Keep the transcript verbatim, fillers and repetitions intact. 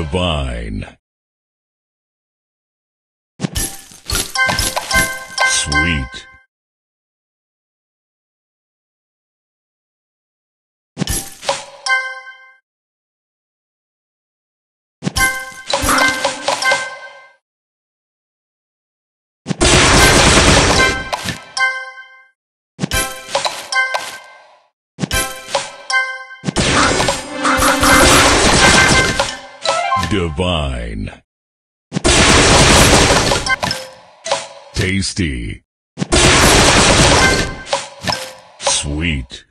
Divine. Sweet. Divine. Tasty. Sweet.